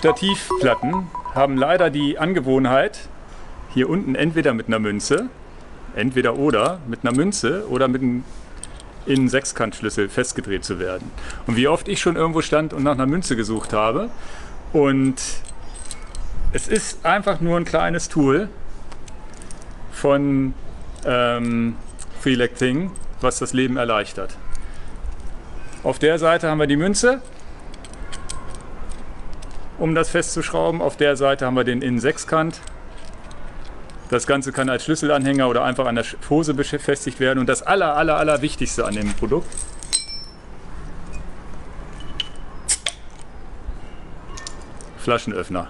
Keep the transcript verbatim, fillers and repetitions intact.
Stativplatten haben leider die Angewohnheit, hier unten entweder mit einer Münze, entweder oder, mit einer Münze oder mit einem Innensechskantschlüssel festgedreht zu werden. Und wie oft ich schon irgendwo stand und nach einer Münze gesucht habe. Und es ist einfach nur ein kleines Tool von ähm, Freelecting, was das Leben erleichtert. Auf der Seite haben wir die Münze, um das festzuschrauben. Auf der Seite haben wir den Innensechskant. Das Ganze kann als Schlüsselanhänger oder einfach an der Hose befestigt werden. Und das aller, aller, aller Wichtigste an dem Produkt: Flaschenöffner.